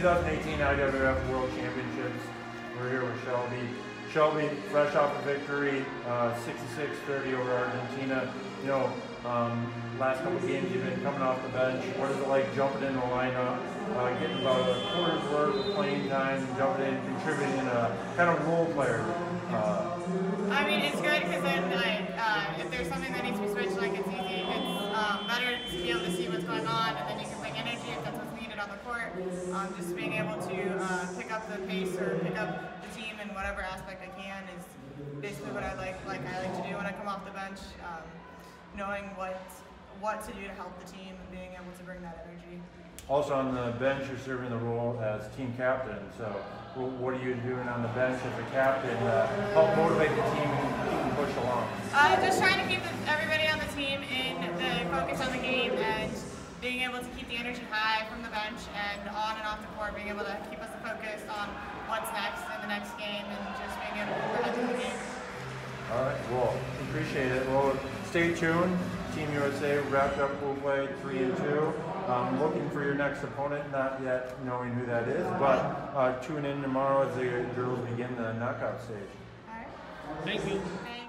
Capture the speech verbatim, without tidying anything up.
twenty eighteen I W F World Championships. We're here with Shelby. Shelby, fresh off a victory, uh, sixty-six thirty over Argentina. You know, um, last couple of games you've been coming off the bench. What is it like jumping in the lineup, uh, getting about a quarter's worth of playing time, jumping in, contributing in a kind of role player? Uh, I mean, it's good because then I, uh, if there's something that needs to be switched, like it's easy. It's um, better to be able to see what's going on, and then you can bring energy if that's what's needed on the court. Um, just being able to uh, pick up the pace or pick up in whatever aspect I can is basically what I like. Like I like to do when I come off the bench, um, knowing what what to do to help the team and being able to bring that energy. Also on the bench, you're serving the role as team captain. So what are you doing on the bench as a captain to help motivate the team and push along? Uh, just trying to keep everybody on the team in the focus on the game and being able to keep the energy high from the bench and on and off the court, being able to keep us focused on what's next in the next game and just being able to ahead of the game. All right, well, appreciate it. Well, stay tuned. Team U S A wrapped up pool play three and two. Um, looking for your next opponent, not yet knowing who that is, but uh, tune in tomorrow as the girls begin the knockout stage. All right. Thank you. Thanks.